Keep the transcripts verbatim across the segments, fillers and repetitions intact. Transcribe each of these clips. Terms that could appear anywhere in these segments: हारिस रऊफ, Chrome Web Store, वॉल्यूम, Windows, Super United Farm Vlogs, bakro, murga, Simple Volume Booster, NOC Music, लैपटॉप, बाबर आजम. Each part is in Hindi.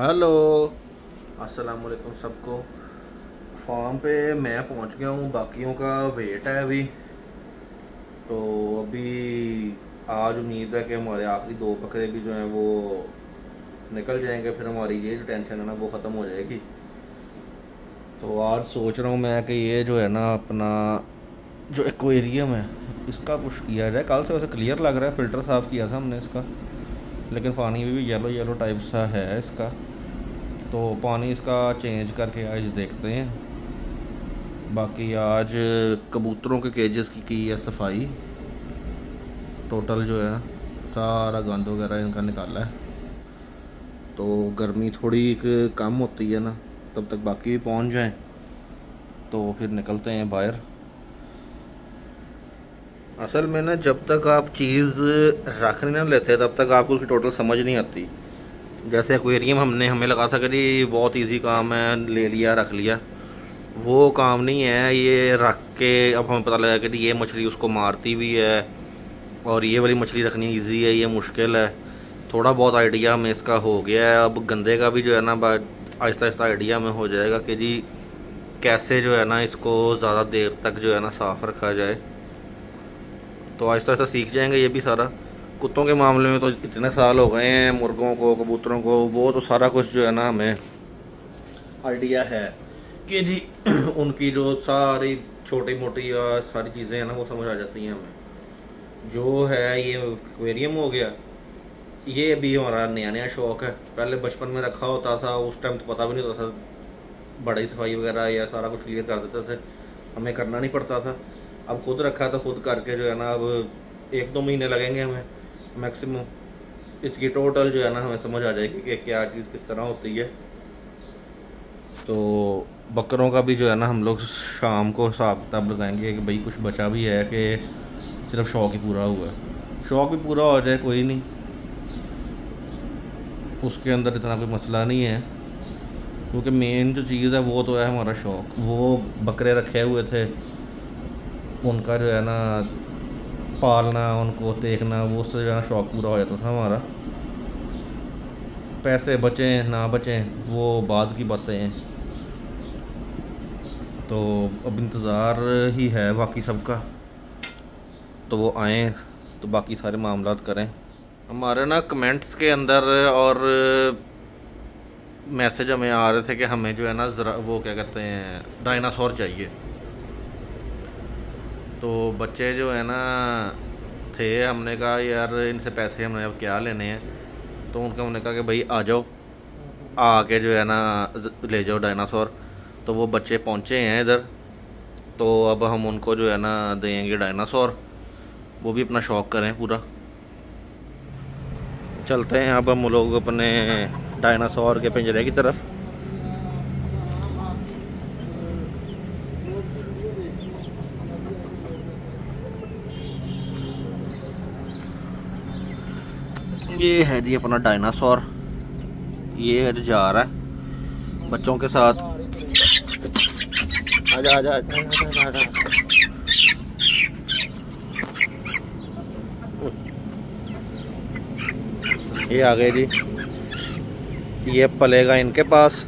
हेलो अस्सलाम वालेकुम सबको। फार्म पे मैं पहुंच गया हूँ, बाकियों का वेट है अभी। तो अभी आज उम्मीद है कि हमारे आखिरी दो बकरे भी जो हैं वो निकल जाएंगे, फिर हमारी ये जो टेंशन है ना वो ख़त्म हो जाएगी। तो आज सोच रहा हूँ मैं कि ये जो है ना अपना जो एक्वेरियम है इसका कुछ किया जाए। कल से वैसे क्लियर लग रहा है, फ़िल्टर साफ़ किया था हमने इसका, लेकिन पानी भी, भी येलो येलो टाइप सा है इसका। तो पानी इसका चेंज करके आज देखते हैं। बाकी आज कबूतरों के केजेस की की है सफाई, टोटल जो है सारा गंद वगैरह इनका निकाला है। तो गर्मी थोड़ी कम होती है ना, तब तक बाकी भी पहुंच जाएं तो फिर निकलते हैं बाहर। असल में ना जब तक आप चीज़ रख नहीं ना लेते तब तक आपको उसकी टोटल समझ नहीं आती। जैसे एक्वेरियम हमने हमें लगा था कि जी बहुत इजी काम है, ले लिया रख लिया, वो काम नहीं है। ये रख के अब हमें पता लगा कि ये मछली उसको मारती भी है और ये वाली मछली रखनी इजी है, ये मुश्किल है। थोड़ा बहुत आइडिया हमें इसका हो गया है। अब गंदे का भी जो है ना आहिस्ता आहिस्ता आइडिया हमें हो जाएगा कि जी कैसे जो है ना इसको ज़्यादा देर तक जो है ना साफ़ रखा जाए। तो आहिस्ता आहिस्ता सीख जाएंगे ये भी सारा। कुत्तों के मामले में तो इतने साल हो गए हैं, मुर्गों को, कबूतरों को, वो तो सारा कुछ जो है ना हमें आइडिया है कि जी उनकी जो सारी छोटी मोटी और सारी चीज़ें हैं ना वो समझ आ जाती हैं हमें। जो है ये एक्वेरियम हो गया, ये भी हमारा नया नया शौक़ है। पहले बचपन में रखा होता था, उस टाइम तो पता भी नहीं होता था, बड़ी सफाई वगैरह या सारा कुछ क्लियर कर देते थे, हमें करना नहीं पड़ता था। अब खुद रखा है तो खुद करके जो है ना अब एक दो महीने लगेंगे हमें मैक्सिमम। इसकी टोटल जो है ना हमें समझ आ जाएगी कि क्या चीज़ किस तरह होती है। तो बकरों का भी जो है ना हम लोग शाम को हिसाब किताब लगाएंगे कि भाई कुछ बचा भी है कि सिर्फ शौक़ ही पूरा हुआ है। शौक़ भी पूरा हो जाए कोई नहीं, उसके अंदर इतना कोई मसला नहीं है, क्योंकि मेन जो चीज़ है वो तो है हमारा शौक़। वो बकरे रखे हुए थे, उनका जो है ना पालना, उनको देखना, वो उससे जो है ना शौक़ पूरा हो जाता था हमारा। पैसे बचें ना बचें वो बाद की बातें हैं। तो अब इंतज़ार ही है बाकी सबका, तो वो आएँ तो बाकी सारे मामलात करें। हमारे ना कमेंट्स के अंदर और मैसेज हमें आ रहे थे कि हमें जो है ना ज़रा वो क्या कहते हैं डायनासोर चाहिए। तो बच्चे जो है ना थे, हमने कहा यार इनसे पैसे हमने अब क्या लेने हैं। तो उनका हमने कहा कि भाई आ जाओ, आके जो है ना ले जाओ डायनासोर। तो वो बच्चे पहुँचे हैं इधर, तो अब हम उनको जो है ना देंगे डायनासोर, वो भी अपना शौक़ करें पूरा। चलते हैं अब हम लोग अपने डायनासोर के पिंजरे की तरफ। ये है जी अपना डायनासोर, ये जा रहा है बच्चों के साथ। आजा आजा आजा। ये आ गए जी, ये पलेगा इनके पास।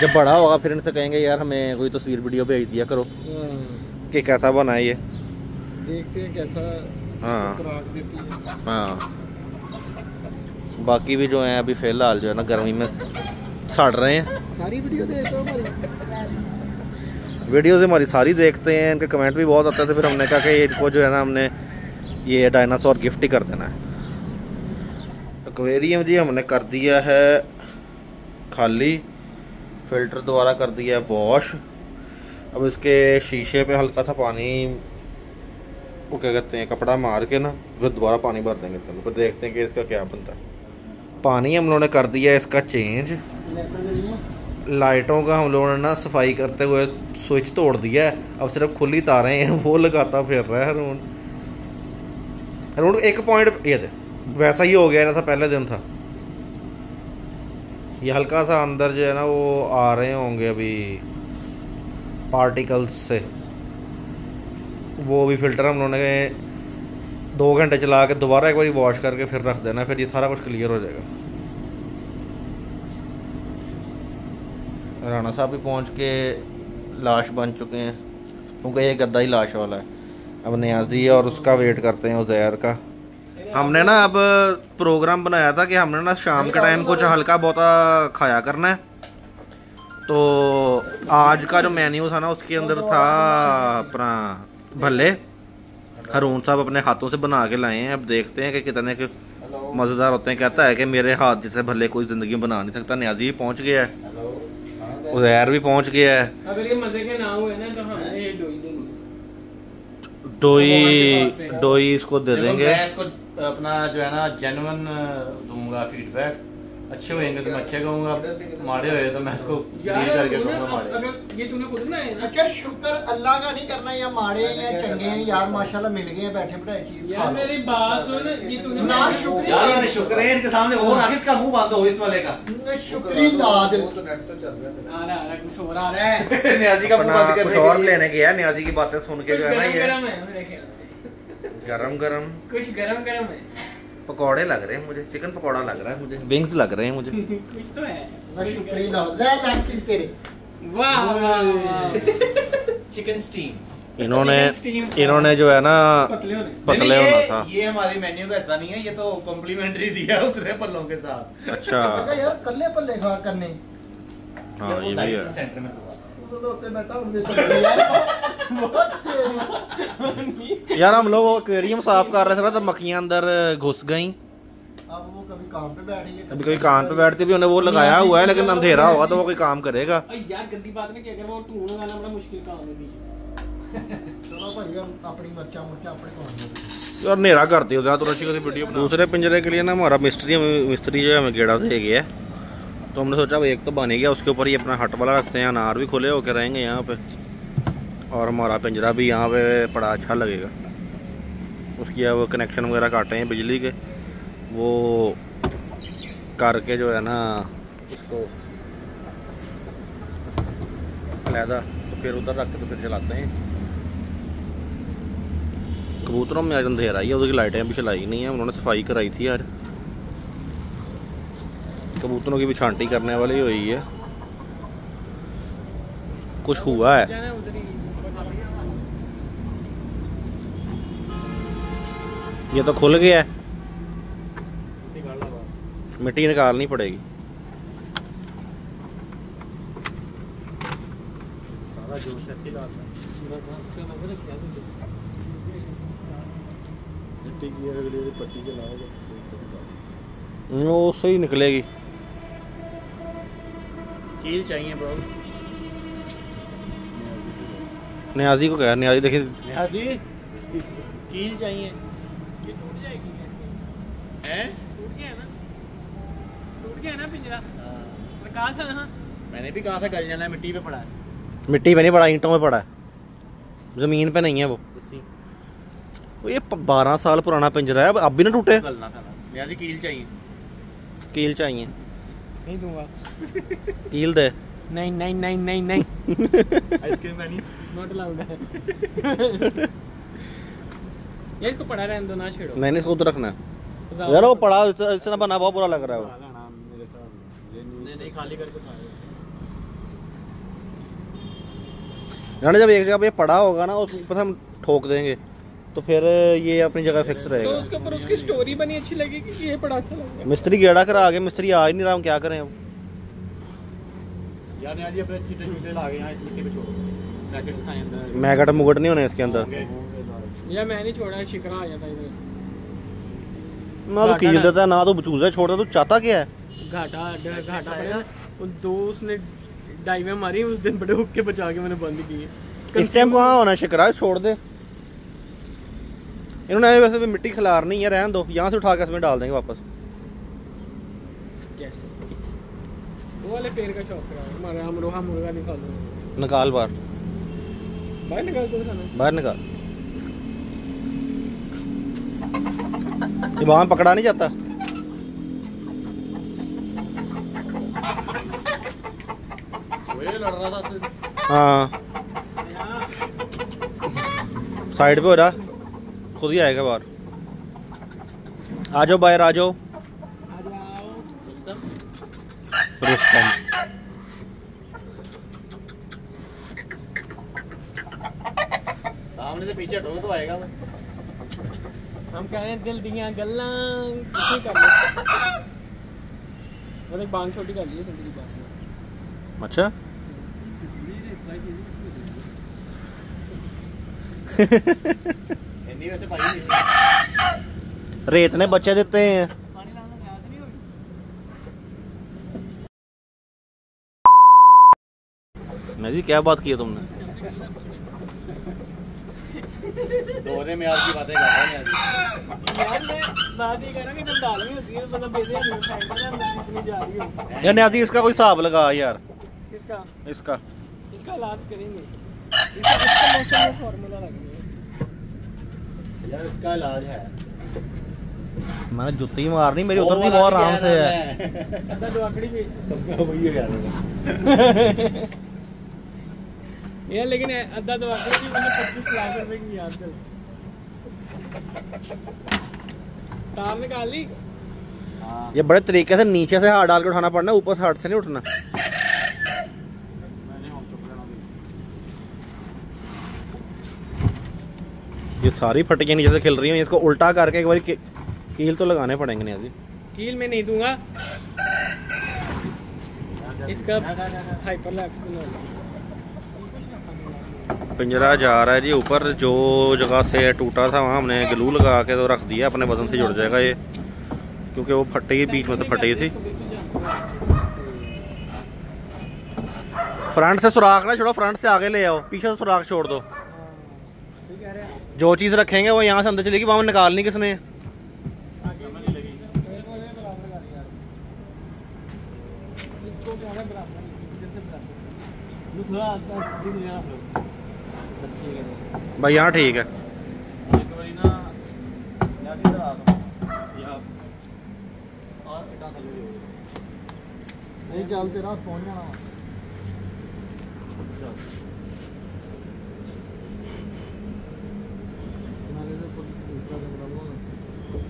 जब बड़ा होगा फिर इनसे कहेंगे यार हमें कोई तस्वीर वीडियो भेज दिया करो कि कैसा बना है ये, देखते हैं कैसा। हाँ हाँ, बाकी भी जो हैं अभी फ़िलहाल जो है ना गर्मी में सड़ रहे हैं। सारी वीडियो देखते हो हमारी, वीडियोज़ हमारी सारी देखते हैं, इनके कमेंट भी बहुत आते थे। फिर हमने कहा कि इनको जो है ना हमने ये डायनासोर गिफ्ट ही कर देना है। एक्वेरियम जी हमने कर दिया है खाली, फ़िल्टर द्वारा कर दिया है वॉश। अब इसके शीशे पे हल्का सा पानी वो क्या कहते हैं कपड़ा मार के ना फिर दोबारा पानी भर देंगे इसके अंदर, देखते हैं कि इसका क्या बनता है। पानी हम लोगों ने कर दिया इसका चेंज। लाइटों का हम लोगों ने ना सफाई करते हुए स्विच तोड़ दिया है, अब सिर्फ खुली तारें हैं वो लगाता फिर रहा है अरुण। अरुण एक पॉइंट ये दे वैसा ही हो गया जैसा पहले दिन था। ये हल्का सा अंदर जो है ना वो आ रहे होंगे अभी पार्टिकल्स से, वो भी फ़िल्टर हम लोगों ने दो घंटे चला के दोबारा एक बार वॉश करके फिर रख देना, फिर ये सारा कुछ क्लियर हो जाएगा। राणा साहब भी पहुंच के लाश बन चुके हैं, क्योंकि ये गद्दा ही लाश वाला है। अब नियाजी है और उसका वेट करते हैं उजैर का। हमने ना अब प्रोग्राम बनाया था कि हमने ना शाम के टाइम कुछ हल्का बहुत खाया करना है, तो आज का जो मेन्यू था ना उसके अंदर था अपना भल्ले। हरून साहब अपने हाथों से बना के लाए हैं, अब देखते हैं कि कितने के मज़ेदार होते हैं। कहता है कि मेरे हाथ जैसे भल्ले कोई ज़िंदगी में बना नहीं सकता। नियाजी भी पहुँच गया है, उजैर भी पहुँच गया है। अगर ये मज़े के ना हुए ना तो हम डोई डोई इसको दे देंगे। इसको अपना जो है ना जेन्युइन दूंगा फीडबैक, अच्छे होएंगे तो मैं अच्छे कहूँगा, माड़े हुए तो मैं इसको डील करके कहूँगा माड़े। अगर ये तूने खुद ना अच्छा शुक्र अल्लाह का नहीं करना या माड़े या चंगे हैं यार, माशाल्लाह मिल गए बैठे बैठे चीज। यार मेरी बात सुन, ये तूने ना शुक्र यार शुक्र है इनके सामने और आगे इसका मुंह बांधो इस वाले का शुक्र नादिर। वो तो नेट तो चल रहा है, आ रहा है कुछ और आ रहा है। नियाजी का मुंह बंद कर कुछ और लेने के यार, नियाजी की बातें सुन के जो है ना ये गरम-गरम कुछ गरम-गरम है। पकौड़े लग रहे हैं मुझे, चिकन पकौड़ा लग रहा है मुझे, विंग्स लग रहे हैं मुझे। कुछ तो है ना शुक्रिया ले लाइक प्लीज तेरे। वाह चिकन स्टीम। इन्होंने इन्होंने जो है ना पतले होने पतले होना था। ये हमारे मेन्यू का ऐसा नहीं है, ये तो कॉम्प्लीमेंट्री दिया उसने पल्लों के साथ। अच्छा यार कल्ले पल्ले खा करने। हां ये भी है सेंटर में यार। हम लोग एक्वेरियम साफ कर रहे थे ना तब मक्खियां अंदर घुस गई। अब वो कभी कान पे बैठेंगे, कभी कभी कान पे बैठते भी। उन्हें वो लगाया हुआ है लेकिन अंधेरा होगा तो वो कोई काम करेगा। यार गंदी बात में क्या कर, वो टूने वाला बड़ा मुश्किल काम है बीच। चलो भाई हम अपनी बच्चा मुर्चा अपने को यार नेरा कर दियो जरा। तो अच्छी खासी वीडियो बना। दूसरे पिंजरे के लिए ना हमारा मिस्त्री मिस्त्री जो है हमें गेड़ा दे गया है, तो हमने सोचा भाई एक तो बन गया, उसके ऊपर ये अपना हट वाला रखते हैं। अनार भी खुले होकर रहेंगे यहाँ पे और हमारा पिंजरा भी यहाँ पे बड़ा अच्छा लगेगा। उसकी अब कनेक्शन वगैरह काटे हैं बिजली के, वो करके जो है ना उसको अलहदा तो फिर उधर रख के तो फिर चलाते हैं। कबूतरों में आज अंधेरा ही है, उसकी लाइटें अभी चलाई नहीं है, उन्होंने सफाई कराई थी यार। कबूतरों की भी छांटी करने वाली हुई है, कुछ हुआ है। ये तो खुल गया है, मिट्टी निकालनी पड़ेगी। सारा जोश है मिट्टी की अगली पट्टी के लाओगे वो सही निकलेगी। कील चाहिए ब्रो। नियाजी को कह, नियाजी देखिए नियाजी कील चाहिए। ये टूट जाएगी हैं, टूट गया ना, टूट गया ना पिंजरा। मैंने कहा था ना, मैंने भी कहा था गल जाना है। मिट्टी पे पड़ा है, मिट्टी पे नहीं पड़ा, ईंटों में पड़ा है, जमीन पे नहीं है। वो वो ये बारह साल पुराना पिंजरा है, अब भी ना टूटे। नियाजी कील चाहिए, कील चाहिए। नहीं दूंगा कील दे। नहीं नहीं नहीं नहीं नहीं आइसक्रीम नहीं नॉट अलाउड है। ये इसको पड़ा रहने दो ना छेड़ो। नहीं नहीं इसको तो रखना यार, वो पड़ा इससे ना बना, बहुत बुरा लग रहा है वो। नहीं नहीं खाली करके खा यार। जब एक जगह पे पड़ा होगा ना उस पर हम ठोक देंगे तो फिर ये अपनी जगह फिक्स रहेगा। तो उसके ऊपर उसकी स्टोरी बनी अच्छी लगेगी कि ये बड़ा अच्छा लगेगा। मिस्त्री गेड़ा करा आगे, मिस्त्री आ ही नहीं रहा, हम क्या करें अब। यार ने आज अपने चीटे चूटे ला गए हैं इस मिट्टी पे, छोड़ो पैकेट्स खाए अंदर। मैगट मुगट नहीं होने इसके अंदर यार। मैं नहीं छोड़ा, शिकरा आ जाता इधर ना, तो कील देता ना, तो बचूजा छोड़ता। तो चाहता क्या है, घाटा घाटा पड़ेगा। वो दो उसने डाइवें मारी उस दिन, बड़े हुक के बचा के मैंने बंद किए। इस टाइम कहाँ होना शिकरा, छोड़ दे। इन्होंने वैसे भी मिट्टी खिलार नहीं है, रहन दो। यहाँ से उठा के इसमें डाल देंगे वापस। yes. वो वाले पेड़ का शौक है हमारा, हम रोहा मुर्गा निकाल दो। निकाल बाहर बाहर निकाल दो, बाहर निकाल। ये वहाँ पकड़ा नहीं जाता। वही लड़ रहा था। हाँ साइड पे हो रहा, खुद ही आएगा बाहर। आ जाओ बाहर, आ जाओ। सामने से पीछे हटोगे तो आएगा। हम कह रहे हैं दिल दिया गल्ला कर बांग छोटी कर ली है। अच्छा रेत ने बच्चे देते हैं। नहीं क्या बात की है तुमने? दौरे में आपकी बातें कर रहे हैं यार। मैं बात ही कर रहा कि तुम डाल रही होती है मतलब बेजे नहीं साइड में इतनी जा रही हो यार। नहीं इसका कोई हिसाब लगा यार। किसका? इसका इसका लास्ट करेंगे। इसका इसका मौसम में फार्मूला लग यार। इसका इलाज है। मैंने जुत्ती मारनी मेरी उधर नहीं मार आराम से है। अंदर दुआकड़ी भी वही यार यार। लेकिन अद्धा दवा की मैंने पच्चीस लाख रुपए की याद कर तार निकाल ली। ये बड़े तरीके से नीचे से हाथ डाल के उठाना पड़ना, ऊपर से हाथ से नहीं उठना। ये सारी फटकियाँ नीचे से खिल रही हैं। इसको उल्टा करके एक बार की, कील तो लगाने पड़ेंगे। नहीं आदि कील में नहीं दूंगा। इसका हाइपरलैप्स भी होगा। पिंजरा जा रहा है जी ऊपर। जो जगह से टूटा था वहाँ हमने ग्लू लगा के तो रख दिया। अपने बदन से जुड़ जाएगा ये, क्योंकि वो फटे बीच में से फटे थी। फ्रंट से सुराख ना छोड़ो, फ्रंट से आगे ले आओ, पीछे से सुराख छोड़ दो। जो चीज़ रखेंगे वो यहाँ से अंदर चलेगी, वहाँ निकालनी किसने। भाई यहाँ ठीक है।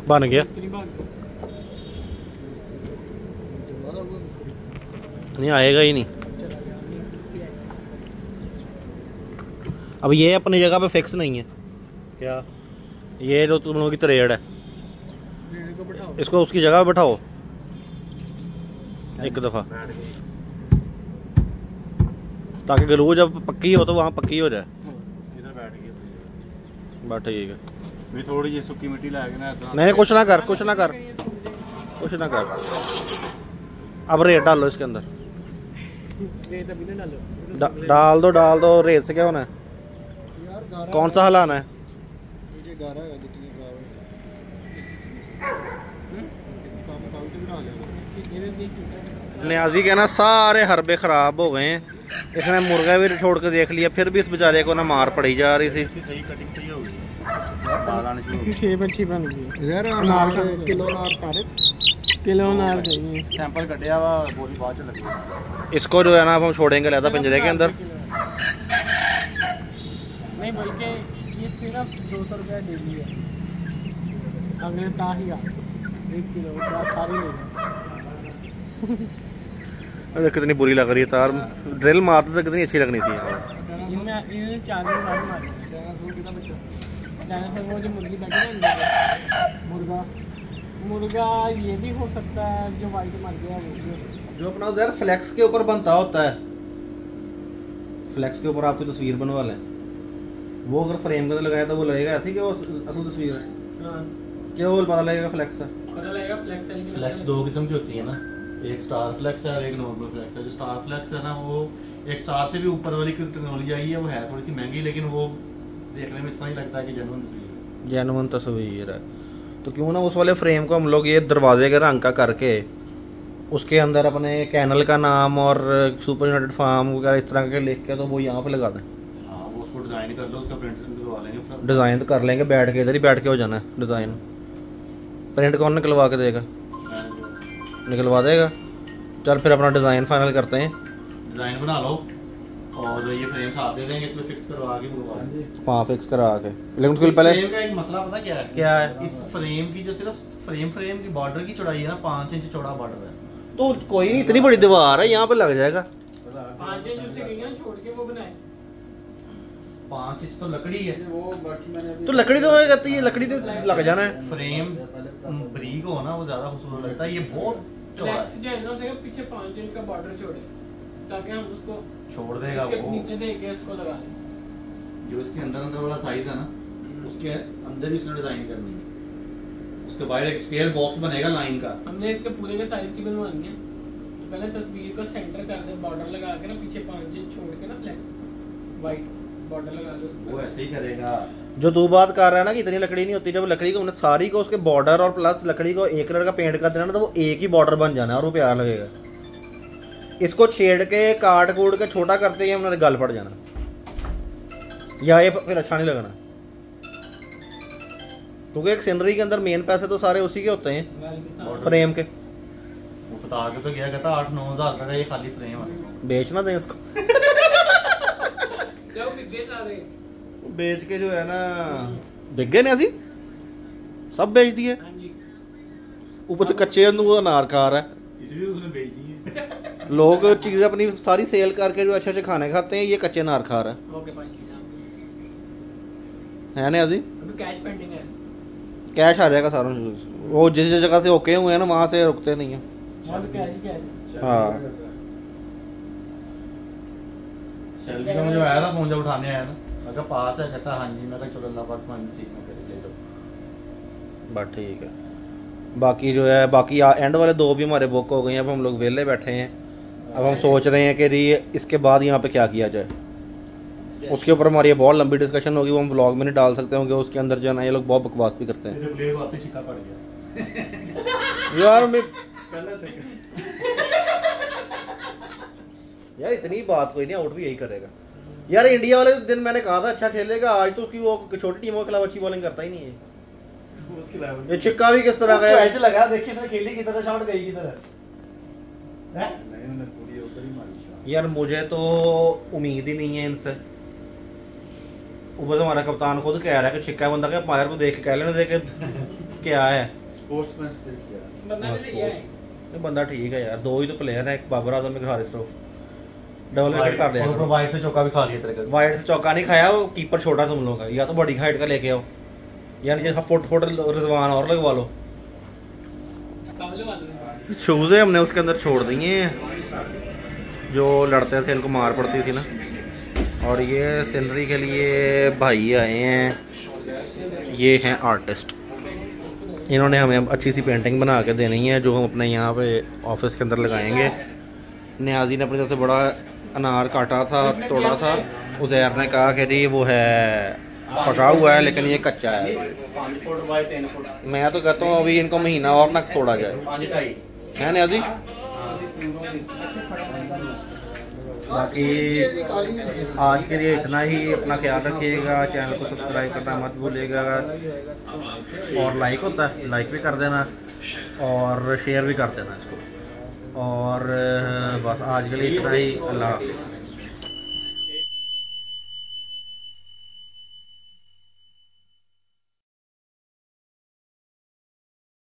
बन गया नहीं आएगा ही नहीं। अब ये अपनी जगह पे फिक्स नहीं है क्या? ये जो तुम लोगों की तरेड़ है इसको उसकी जगह पे बैठाओ एक दफ़ा, ताकि ग्लू जब पक्की हो तो वहाँ पक्की हो जाए। बात ठीक है। थोड़ी ये सूखी मिट्टी लाएगी ना। नहीं कुछ ना कर, कुछ ना कर, कुछ ना कर। अब रेत डालो इसके अंदर। डाल दो डाल दो। रेत से क्या होना है? कौन सा हलाना है? मुझे गारा है जितनी गारा। न्याजी कहना सारे हरबे खराब हो गए हैं। इसने मुर्गा भी छोड़ के देख लिया, फिर भी इस बेचारे को ना मार पड़ी जा रही थी। सही कटिंग सही होगी। इसी शेप अच्छी बन गई यार। नाल किलो नाल तारे किलो नाल चाहिए। सैंपल कटिया वा बोली बाद च लगी। इसको जो है ना हम छोड़ेंगे लहदा पिंजरे के अंदर। नहीं बल्कि ये सिर्फ दो सौ रुपया डेली है। अगले ताही एक किलो सारी। अरे कितनी बुरी लग रही है तार। ड्रिल मारते तो कितनी अच्छी लगनी थी। इन्होंने चादर मारी मारी डायनासोर। वो जो मुर्गी बैठी है मुर्गा मुर्गा ये भी हो सकता है जो वाइट मर गया। जो अपना उधर फ्लैक्स के ऊपर बनता होता है, फ्लैक्स के ऊपर आपकी तस्वीर बनवा लें। वो अगर फ्रेम का लगाया तो वो लगेगा ऐसी कि वो असल तस्वीर है। हां क्या वो पता लगेगा फ्लैक्स है। पता लगेगा फ्लैक्स है। फ्लैक्स दो किस्म की होती है ना, एक स्टार फ्लैक्स है और एक नॉर्मल फ्लैक्स है। जो स्टार फ्लैक्स है ना वो एक स्टार से भी ऊपर वाली टेक्नोलॉजी आई है। वो है थोड़ी सी महंगी, लेकिन वो देखने में सही लगता है कि जेन्युइन तस्वीर, जेन्युइन तस्वीर है। तो क्यों ना उस वाले फ्रेम को हम लोग ये दरवाजे के रंग का करके उसके अंदर अपने चैनल का नाम और सुपर यूनाइटेड फार्म वगैरह इस तरह के लिख के तो वो यहाँ पे लगा दें। डिजाइन कर लो उसका, प्रिंट करवा लेंगे। डिजाइन तो कर लेंगे बैठ के, इधर ही बैठ के हो जाना है डिजाइन। प्रिंट कौन निकलवा के देगा? निकलवा देगा। चल फिर अपना डिजाइन फाइनल करते हैं। डिजाइन बना लो और ये फ्रेम साथ दे देंगे। इसमें फिक्स करवा के मंगवा देंगे। हां फिक्स करवा के। लेकिन उसके पहले फ्रेम का एक मसला पता क्या है? क्या है? इस फ्रेम की जो सिर्फ फ्रेम फ्रेम की बॉर्डर की चौड़ाई है ना, पाँच इंच चौड़ा बॉर्डर है। तो कोई नहीं, इतनी बड़ी दीवार है यहाँ पे लग जाएगा। पाँच इंच उसे गई छोड़ के वो बनाए। पाँच इंच तो लकड़ी है, वो बाकी मैंने तो लकड़ी तो कहती है लकड़ी तो लग जाना है। फ्रेम ब्रीक हो ना वो ज्यादा खूबसूरत लगता है। ये बहुत चौड़ा है, पीछे पाँच इंच का बॉर्डर छोड़े ताकि हम उसको छोड़ देगा वो नीचे दे के इसको लगा दें। जो इसके अंदर अंदर वाला साइज है ना उसके अंदर ही उसने डिजाइन करनी है। उसके बाहर एक स्केल बॉक्स बनेगा लाइन का। हमने इसके पूरे के साइज की बनवानी है। पहले तस्वीर को सेंटर कर दे, बॉर्डर लगा के ना पीछे पाँच इंच छोड़ के ना फ्लेक्स वाइट बॉर्डर लगा दो। वो ऐसे ही करेगा। जो तू बात कर रहा है ना कि इतनी लकड़ी नहीं होती, जब लकड़ी को हमने सारी को उसके बॉर्डर और प्लस लकड़ी को एक कलर का पेंट कर देना ना तो वो एक ही बॉर्डर बन जाना है और वो प्यारा लगेगा। इसको छेड़ के काट कूट के छोटा करते ही हमने गल पड़ जाना या ये फिर अच्छा नहीं लगना, क्योंकि एक सीनरी के अंदर मेन पैसे तो सारे उसी के होते हैं फ्रेम के। वो बता के तो गया कहता आठ नौ हजार का ये खाली फ्रेम है, बेचना दें इसको। क्या बेच आ रहे बेच के जो है ना बिक गए ना अभी सब बेच दिए। ऊपर से कच्चे अनार खा रहा है इसलिए उसने बेच दिए। लोग चीजें अपनी सारी सेल करके जो अच्छे अच्छे खाने खाते हैं, ये कच्चे अनार खा रहा है है ना। अभी कैश पेंडिंग है, कैश आ जाएगा सारा। वो जिस जिस जगह से होके हुए हैं ना वहाँ से रुकते नहीं है। हाँ शैल्बी का मुझे आया था फोन, जब उठाने आया था मैं कहा पास है, कहता हाँ जी। मैं कहा चलो अल्लाह पाक मान सीखना करे ले लो बात ठीक है। बाकी जो है बाकी एंड वाले दो भी हमारे बुक हो गए हैं। अब हम लोग वेले बैठे हैं। अब हम सोच रहे हैं कि इसके बाद यहाँ पे क्या किया जाए। उसके ऊपर हमारी बहुत लंबी डिस्कशन होगी, वो हम व्लॉग में नहीं डाल सकते होंगे। उसके अंदर जो है ना ये लोग बहुत बकवास भी करते हैं। मेरे को आते छिका पड़ गया। यार मैं पहला सही यार इतनी बात कोई नहीं, आउट भी यही करेगा यार। इंडिया वाले दिन मैंने कहा था अच्छा खेलेगा, आज तो उसकी वो छोटी टीमों के खिलाफ अच्छी बॉलिंग करता ही नहीं है। उसके खिलाफ ये छिका भी किस तरह का है, एज लगा देखिए सर खेली की तरह शॉट गई की तरह है। नहीं उन्होंने पूरी ऊपर ही मारी। यार मुझे तो उम्मीद ही नहीं है इनसे। ऊपर हमारा कप्तान खुद कह रहा है कि छिक्का बंदा क्या पायर को देख कह लेने देखे क्या है स्पोर्ट्समैन स्पिरिट क्या है बंदा में से क्या है। ये बंदा ठीक है यार, दो ही तो प्लेयर हैं, एक बाबर आजम एक हारिस रऊफ। डबल विकेट कर लिया और वाइड से चौका भी खा लिया तेरे का। वाइड से चौका नहीं खाया, वो कीपर छोटा तुम लोग का, या तो बड़ी हाइट का लेके आओ यानी जैसा फुट फुट रिजवान और लगवा लो। शूज है हमने उसके अंदर छोड़ दिए हैं जो लड़ते थे इनको मार पड़ती थी ना। और ये सीनरी के लिए भाई आए हैं, ये हैं आर्टिस्ट। इन्होंने हमें अच्छी सी पेंटिंग बना के देनी है जो हम अपने यहाँ पे ऑफिस के अंदर लगाएंगे। न्याजी ने अपनी तरफ से बड़ा अनार काटा था, तोड़ा था। उजैर ने कहा कि जी वो है पका हुआ है लेकिन ये कच्चा है। मैं तो कहता हूँ अभी इनको महीना और ना तोड़ा जाए, है न्याजी। बाकी आज के लिए इतना ही, अपना ख्याल रखिएगा। चैनल को सब्सक्राइब करना मत भूलिएगा और लाइक होता है लाइक भी कर देना और शेयर भी कर देना इसको। और बस आज के लिए इतना ही, अल्लाह हाफ़िज़।